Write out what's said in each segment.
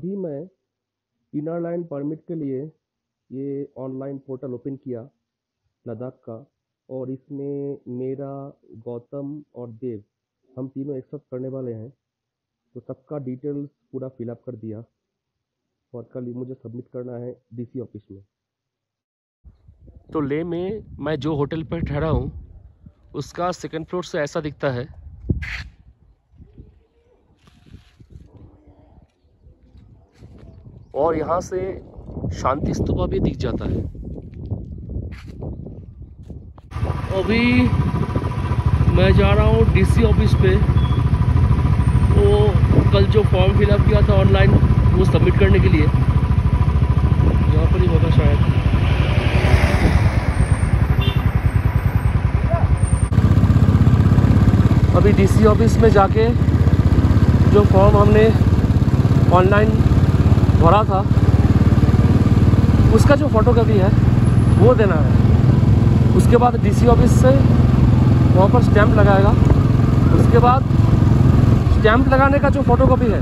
अभी मैं inner line permit के लिए ये ऑनलाइन पोर्टल ओपन किया लद्दाख का, और इसमें मेरा, गौतम और देव हम तीनों एक्सेप्ट करने वाले हैं, तो सबका डिटेल्स पूरा फिलअप कर दिया और कल मुझे सबमिट करना है डीसी ऑफिस में। तो लेह में मैं जो होटल पर ठहरा हूँ उसका सेकंड फ्लोर से ऐसा दिखता है। और यहाँ से शांति स्तूपा भी दिख जाता है। अभी मैं जा रहा हूँ डीसी ऑफिस पे, वो कल जो फॉर्म फिलअप किया था ऑनलाइन वो सबमिट करने के लिए। यहाँ पर ही होगा शायद। अभी डीसी ऑफिस में जाके जो फॉर्म हमने ऑनलाइन भरा था उसका जो फोटोकॉपी है वो देना है। उसके बाद डीसी ऑफिस से वहाँ पर स्टैंप लगाएगा, उसके बाद स्टैंप लगाने का जो फोटोकॉपी है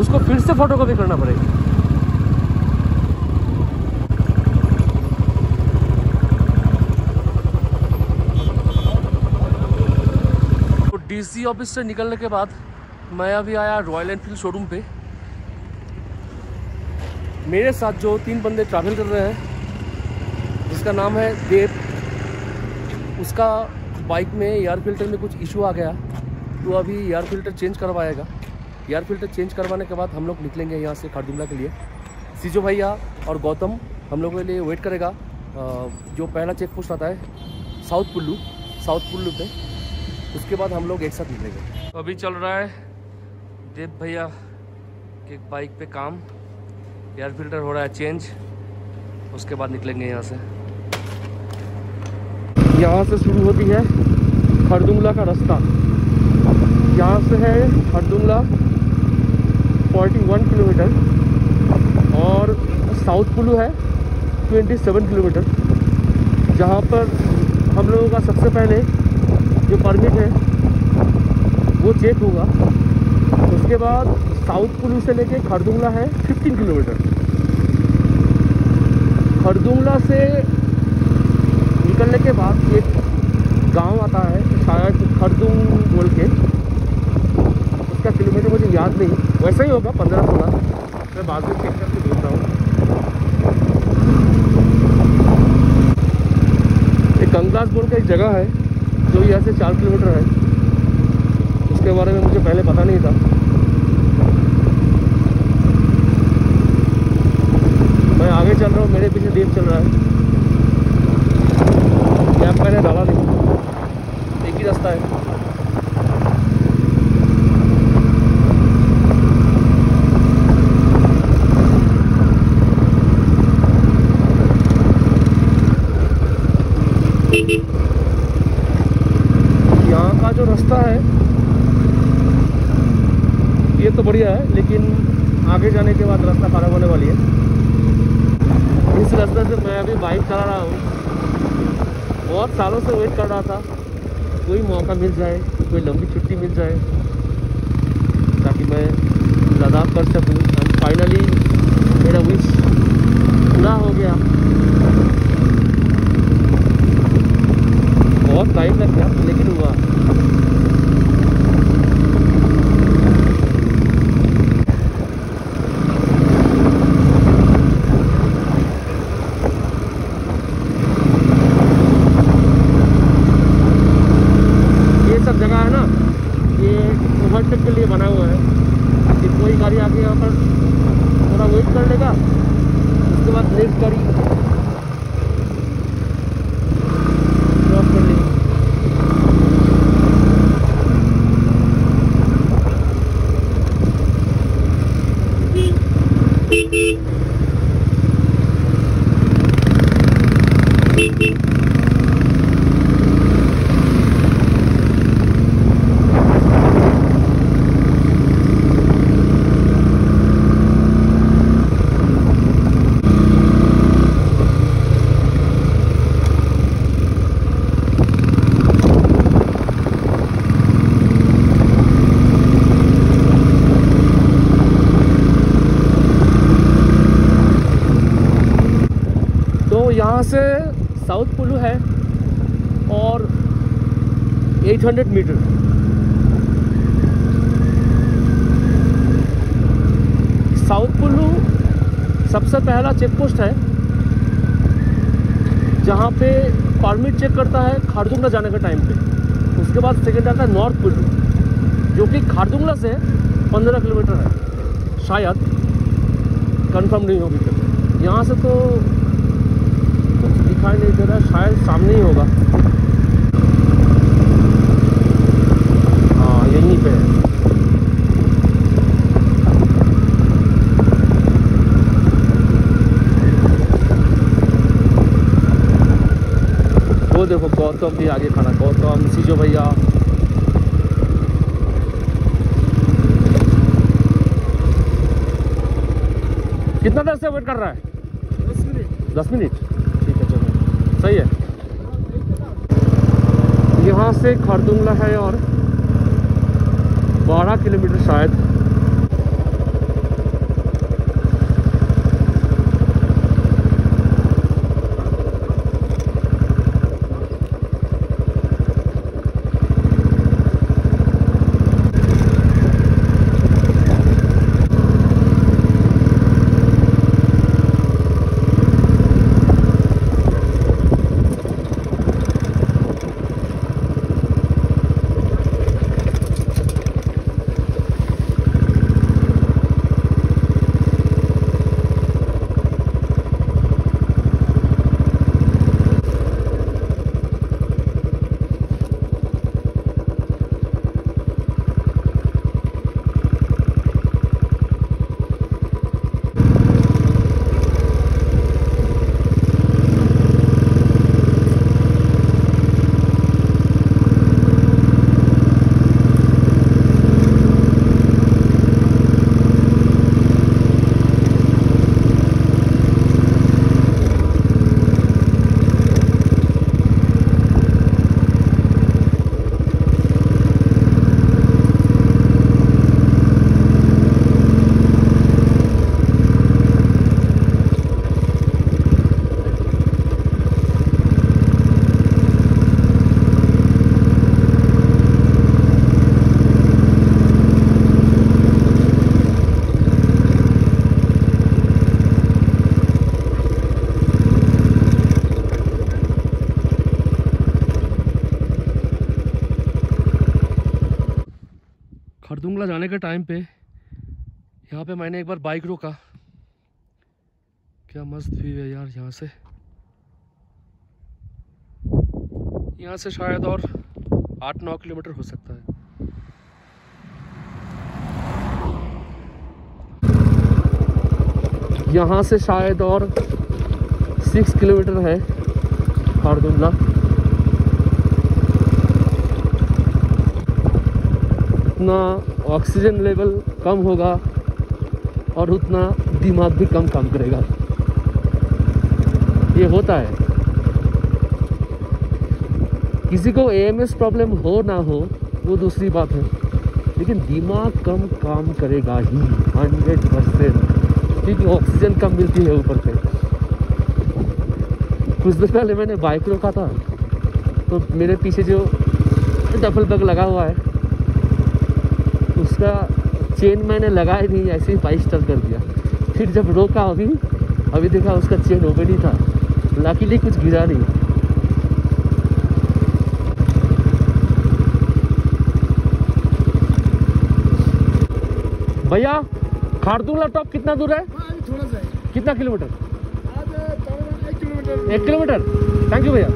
उसको फिर से फोटोकॉपी करना पड़ेगा। डीसी ऑफिस से निकलने के बाद मैं अभी आया रॉयल एनफील्ड शोरूम पे। मेरे साथ जो तीन बंदे ट्रैवल कर रहे हैं जिसका नाम है देव, उसका बाइक में एयर फिल्टर में कुछ इशू आ गया, तो अभी एयर फिल्टर चेंज करवाएगा। एयर फिल्टर चेंज करवाने के बाद हम लोग निकलेंगे यहाँ से खारदुंगला के लिए। सीजो भैया और गौतम हम लोगों के लिए वेट करेगा जो पहला चेक पोस्ट आता है साउथ पुल्लू पे। उसके बाद हम लोग एक साथ निकलेंगे। अभी चल रहा है देव भैया के बाइक पे काम, एयर फिल्टर हो रहा है चेंज, उसके बाद निकलेंगे यहाँ से। यहाँ से शुरू होती है खारदुंगला का रास्ता। यहाँ से है खारदुंगला 41 किलोमीटर और साउथ पुल्लू है 27 किलोमीटर, जहाँ पर हम लोगों का सबसे पहले जो परमिट है वो चेक होगा। उसके बाद साउथ पुल्लू से लेके खारदुंगला है 15 किलोमीटर। खारदुंगला से निकलने के बाद एक गांव आता है शायद खारदुंग बोल के, उसका किलोमीटर मुझे याद नहीं, वैसा ही होगा 15-16, मैं बाद में चेक करके देता हूँ। एक गंगलास बोल का एक जगह है जो यहाँ से 4 किलोमीटर है, उसके बारे में मुझे पहले पता नहीं था। मैं आगे चल रहा हूँ, मेरे पीछे देव चल रहा है। कैंप मैंने डाला नहीं, एक ही रास्ता है। बढ़िया है, लेकिन आगे जाने के बाद रास्ता खराब होने वाली है। इस रास्ते से मैं अभी बाइक चला रहा हूँ। बहुत सालों से वेट कर रहा था कोई मौका मिल जाए, कोई लंबी छुट्टी मिल जाए ताकि मैं लद्दाख कर सकूँ। एंड फाइनली मेरा विश पूरा हो गया। बहुत टाइम लग गया लेकिन हुआ। यहाँ से साउथ पुलू है और 800 मीटर। साउथ पुलू सबसे पहला चेक पोस्ट है जहाँ पे परमिट चेक करता है खारदुंग ला जाने के टाइम पे। उसके बाद सेकेंड आता है नॉर्थ पुलू, जो कि खारदुंग ला से 15 किलोमीटर है, शायद, कंफर्म नहीं होगी। तो यहाँ से तो कुछ दिखाई नहीं दे रहा, शायद सामने ही होगा। हाँ, यहीं पे है। वो देखो गौतम भी आगे खड़ा, गौतम सीजो भैया। कितना देर से वेट कर रहा है? 10 मिनट। ठीक है, चलो सही है। यहाँ से खारदुंग ला है और 12 किलोमीटर शायद। खारदुंग ला जाने के टाइम पे यहाँ पे मैंने एक बार बाइक रोका, क्या मस्त व्यू है यार। यहाँ से शायद और 8-9 किलोमीटर हो सकता है। यहाँ से शायद और 6 किलोमीटर है खारदुंग ला। उतना ऑक्सीजन लेवल कम होगा और उतना दिमाग भी कम काम करेगा, ये होता है। किसी को AMS प्रॉब्लम हो ना हो वो दूसरी बात है, लेकिन दिमाग कम काम करेगा ही 100%, क्योंकि ऑक्सीजन कम मिलती है ऊपर से। कुछ दिन पहले मैंने बाइक रोका था, तो मेरे पीछे जो डबल बैग लगा हुआ है उसका चेन मैंने लगाया नहीं, ऐसे ही बाइक स्टार्ट कर दिया। फिर जब रोका अभी देखा उसका चेन ओपन ही था, लकीली कुछ गिरा नहीं। भैया खारदुंग ला टॉप कितना दूर है? थोड़ा सा, कितना किलोमीटर? 1 किलोमीटर। थैंक यू भैया।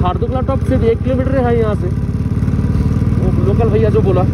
खारदुंग ला टॉप सिर्फ 1 किलोमीटर है यहाँ से, वो लोकल भैया जो बोला।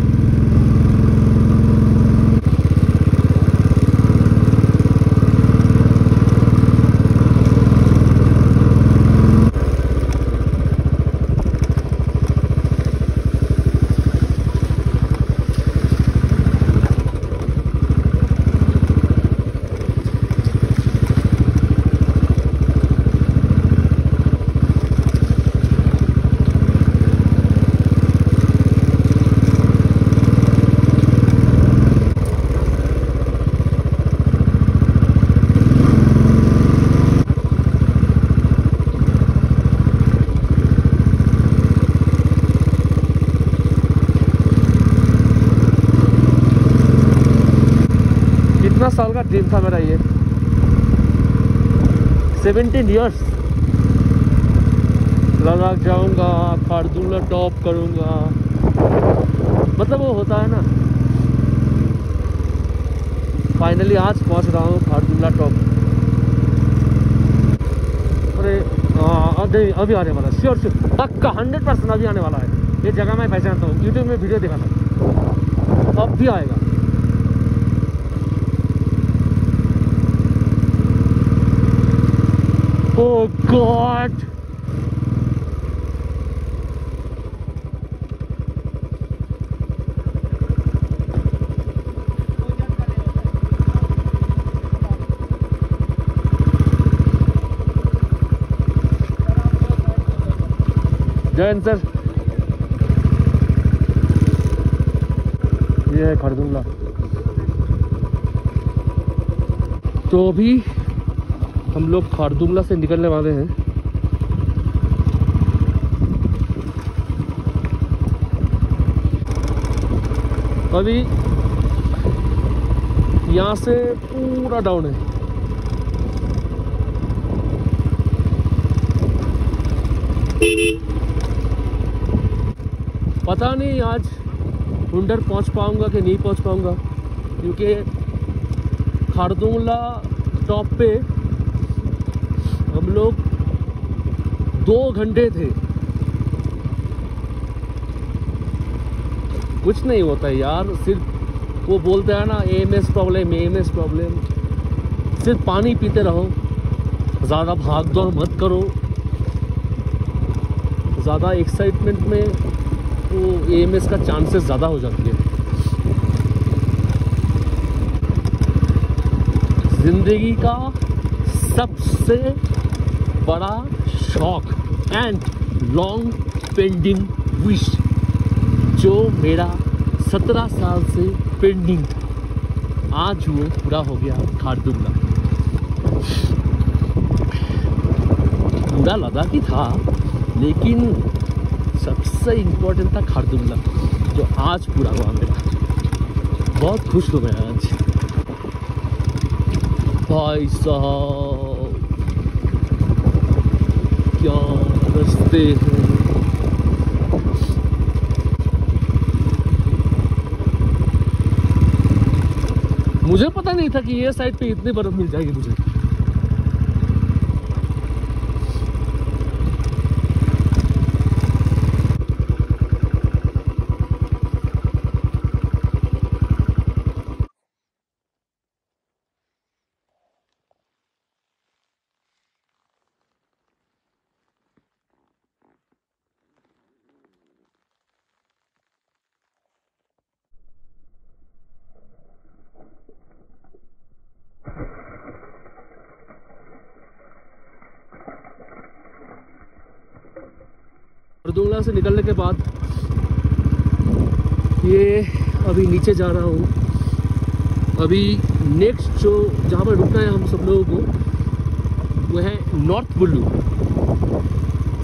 15 साल का ड्रीम था मेरा ये। 17 ईयर्स लद्दाख जाऊंगा, खारदुंग ला टॉप करूंगा, मतलब वो होता है ना। फाइनली आज पहुंच रहा हूँ खारदुंग ला टॉप। अरे अभी आने वाला, श्योर पक्का 100% अभी आने वाला है। ये जगह मैं पहचानता हूँ, यूट्यूब में वीडियो देखा था, अब भी आएगा। Oh God! जय सर, ये है खरदुंग ला। तो भी हम लोग खारदुंग ला से निकलने वाले हैं। अभी यहाँ से पूरा डाउन है। पता नहीं आज हुंडर पहुँच पाऊँगा कि नहीं पहुँच पाऊँगा, क्योंकि खारदुंग ला टॉप पे हम लोग 2 घंटे थे। कुछ नहीं होता यार, सिर्फ वो बोलते हैं ना AMS प्रॉब्लम। सिर्फ पानी पीते रहो, ज़्यादा भाग दौड़ मत करो, ज़्यादा एक्साइटमेंट में वो AMS का चांसेस ज़्यादा हो जाती है। ज़िंदगी का सबसे बड़ा शौक एंड लॉन्ग पेंडिंग विश, जो मेरा 17 साल से पेंडिंग, आज वो पूरा हो गया खारदुंग ला। पूरा लद्दाख ही था, लेकिन सबसे इम्पोर्टेंट था खारदुंग ला, जो आज पूरा हुआ मेरा। बहुत खुश हूँ मैं आज। भाई साहब क्या रास्ते हैं, मुझे पता नहीं था कि ये साइड पे इतनी बर्फ मिल जाएगी मुझे। खारदुंग ला से निकलने के बाद ये अभी नीचे जा रहा हूँ। अभी नेक्स्ट जो जहाँ पर रुकना है हम सब लोगों को, वो है नॉर्थ पुल्लू।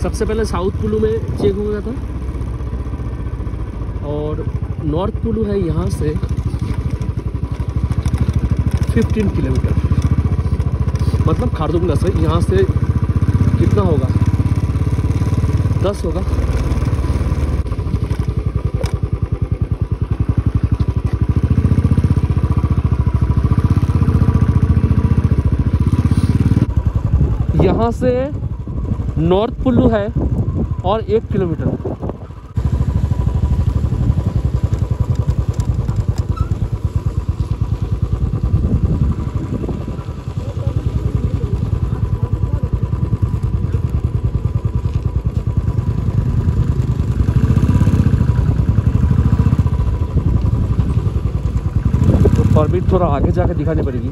सबसे पहले साउथ पुल्लू में चेक हो गया था, और नॉर्थ पुल्लू है यहाँ से 15 किलोमीटर। मतलब खारदुंग ला से यहाँ से कितना होगा, 10 होगा। यहाँ से नॉर्थ पुल्लू है और 1 किलोमीटर। अभी थोड़ा आगे जाकर दिखानी पड़ेगी।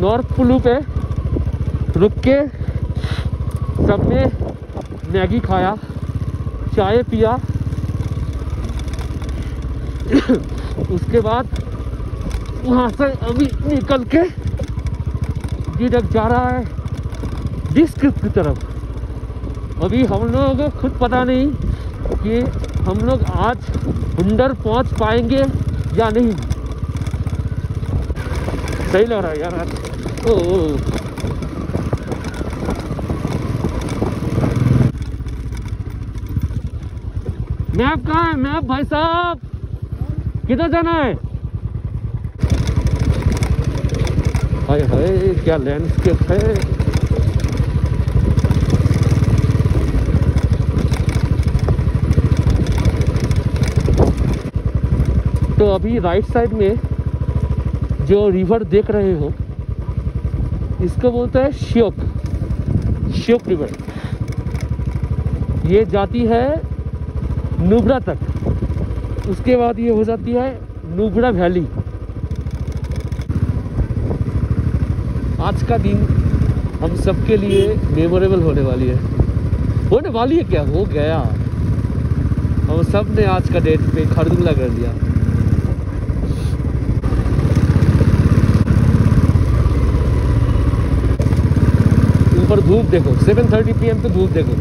नॉर्थ पुल्लू पे रुक के सबने मैगी खाया, चाय पिया। उसके बाद वहाँ से अभी निकल के जी तक जा रहा है डिस्किट की तरफ। अभी हम लोगों को खुद पता नहीं कि हम लोग आज हुंडर पहुंच पाएंगे या नहीं। सही लग रहा है यार। ओ मैप कहाँ है? मैप भाई साहब किधर जाना है? हाय हाय क्या लैंडस्केप है। तो अभी राइट साइड में जो रिवर देख रहे हो इसको बोलते हैं श्योक, श्योक रिवर। ये जाती है नुब्रा तक, उसके बाद ये हो जाती है नुब्रा वैली। आज का दिन हम सबके लिए मेमोरेबल होने वाली है। क्या हो गया, हम सब ने आज का डेट पे खरदुंगला कर दिया। पर धूप देखो, 7:30 PM पे धूप देखो।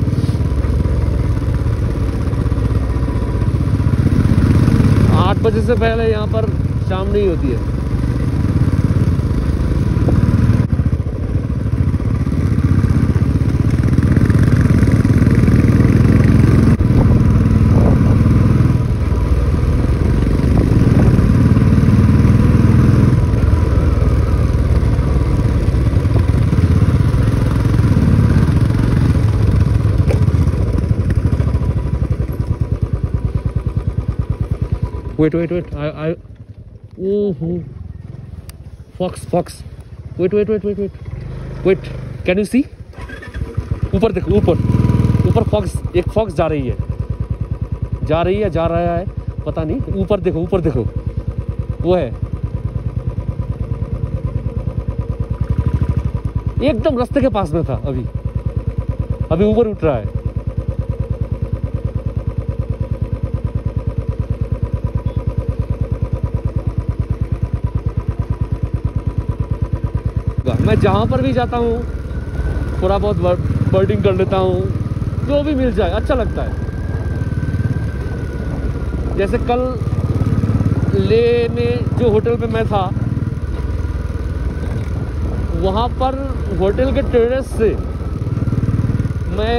आठ बजे से पहले यहाँ पर शाम नहीं होती है। Wait. I. Oh. Fox. Wait. Can you see? ऊपर देखो, ऊपर एक फॉक्स जा रहा है, पता नहीं। ऊपर देखो, वो है एकदम रास्ते के पास में था। अभी ऊपर उठ रहा है। मैं जहाँ पर भी जाता हूँ थोड़ा बहुत बर्डिंग कर लेता हूँ, जो भी मिल जाए अच्छा लगता है। जैसे कल लेह में जो होटल पे मैं था, वहाँ पर होटल के टेरेस से मैं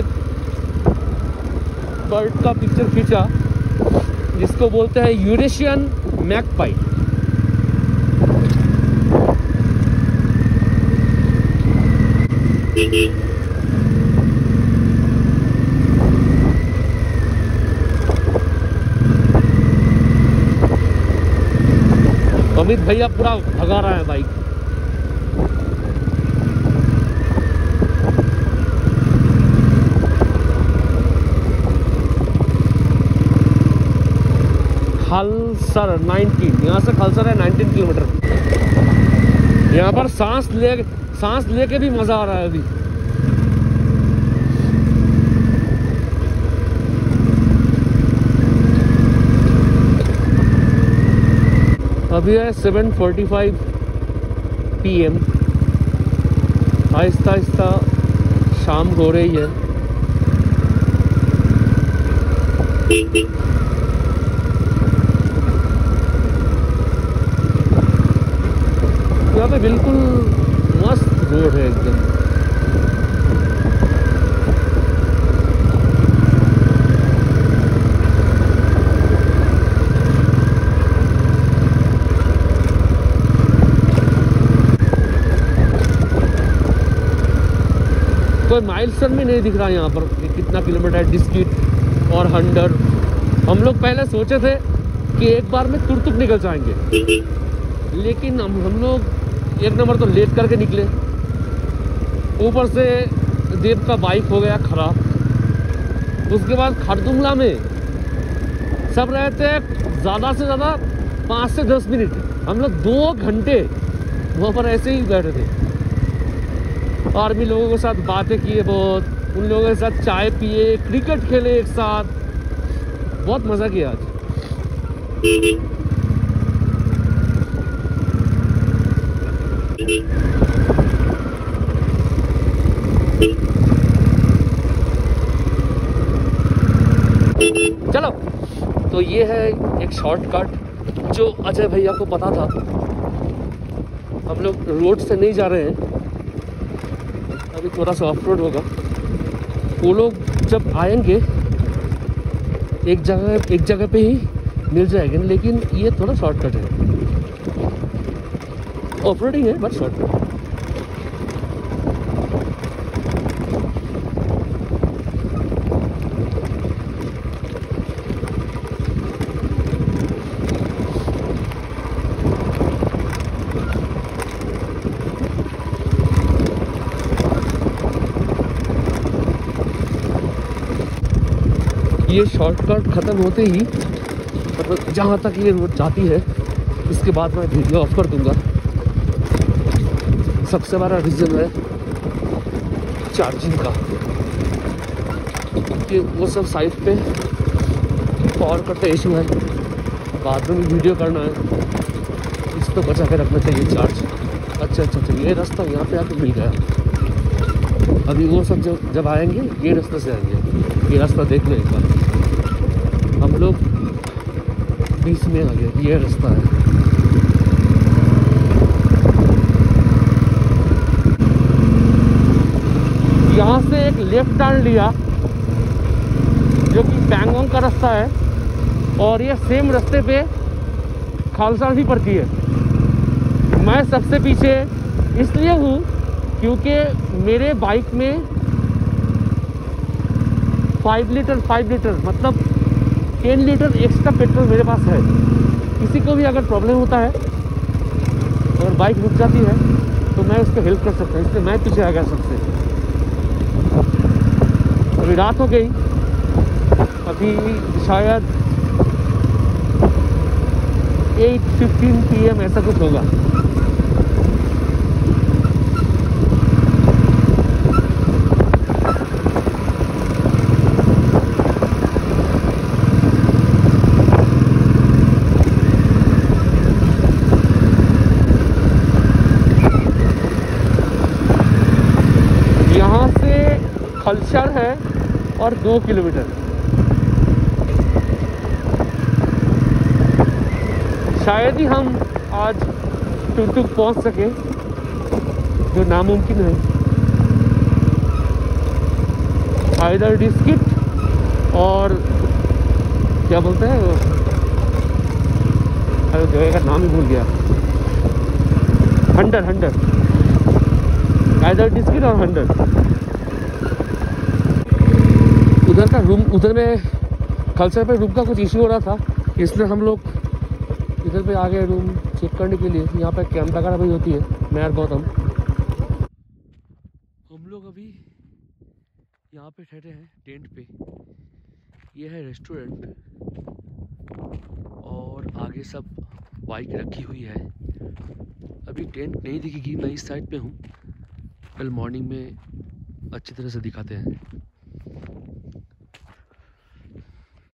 बर्ड का पिक्चर खींचा जिसको बोलते हैं यूरेशियन मैगपाई। अमित भैया पूरा भगा रहा है बाइक। खालसर 19, यहाँ से खालसर है 19 किलोमीटर। यहाँ पर सांस लेके भी मजा आ रहा है। अभी है 7:45 PM। आहिस्ता शाम हो रही है। यहाँ पे बिल्कुल मस्त रोड है एकदम। माइलस्टोन भी नहीं दिख रहा है यहाँ पर कितना किलोमीटर है। डिस्किट और हंडर, हम लोग पहले सोचे थे कि एक बार में तुरतुक निकल जाएंगे, लेकिन हम लोग एक नंबर तो लेट करके निकले, ऊपर से देव का बाइक हो गया खराब। उसके बाद खारदुंगला में सब रहे थे ज़्यादा से ज़्यादा 5 से 10 मिनट। हम लोग 2 घंटे वहाँ पर ऐसे ही बैठे थे। आर्मी लोगों के साथ बातें किए बहुत, उन लोगों के साथ चाय पिए, क्रिकेट खेले एक साथ, बहुत मज़ा किया आज। चलो, तो ये है एक शॉर्टकट जो अजय भैया को पता था। हम लोग रोड से नहीं जा रहे हैं, अभी थोड़ा सा ऑफ रोड होगा। वो लोग जब आएंगे एक जगह पे ही मिल जाएंगे, लेकिन ये थोड़ा शॉर्टकट है, ऑफ रोडिंग है बट शॉर्टकट। ये शॉर्टकट ख़त्म होते ही मतलब जहाँ तक ये रोड जाती है, इसके बाद मैं वीडियो ऑफ कर दूंगा। सबसे बड़ा रीज़न है चार्जिंग का, कि वो सब साइड पे पावर करते इशू है, बाद में भी वीडियो करना है, इसको तो बचा के रखना चाहिए चार्ज। अच्छा, ये रास्ता यहाँ पे आके मिल गया। अभी वो सब जब आएंगे ये रास्ते से आएंगे, ये रास्ता देख लो एक बार। हम लोग बीच में आ गए, ये रास्ता है। यहाँ से एक लेफ्ट टर्न लिया जो कि पैंगोंग का रास्ता है, और ये सेम रास्ते पे खालसार भी पड़ती है। मैं सबसे पीछे इसलिए हूँ क्योंकि मेरे बाइक में 5 लीटर मतलब 10 लीटर एक्स्ट्रा पेट्रोल मेरे पास है। किसी को भी अगर प्रॉब्लम होता है और बाइक रुक जाती है तो मैं उसको हेल्प कर सकता हूँ, इसलिए मैं पीछे आ गया सबसे। अभी रात हो गई, अभी शायद 8:15 PM ऐसा कुछ होगा। खलसर है और 2 किलोमीटर शायद ही हम आज टुकटुक पहुंच सके, जो नामुमकिन है। आइदर डिस्किट और क्या बोलते हैं, अरे जगह का नाम ही भूल गया, हंडर। आइदर डिस्किट और हंडर, उधर का रूम, उधर में खलसर पे रूम का कुछ इशू हो रहा था, इसलिए हम लोग इधर पे आ गए रूम चेक करने के लिए। यहाँ पे कैमरा का भी होती है। मैं गौतम, हम लोग अभी यहाँ पे ठहरे हैं टेंट पे। ये है रेस्टोरेंट और आगे सब बाइक रखी हुई है। अभी टेंट नहीं दिखेगी, मैं इस साइड पे हूँ, कल मॉर्निंग में अच्छी तरह से दिखाते हैं।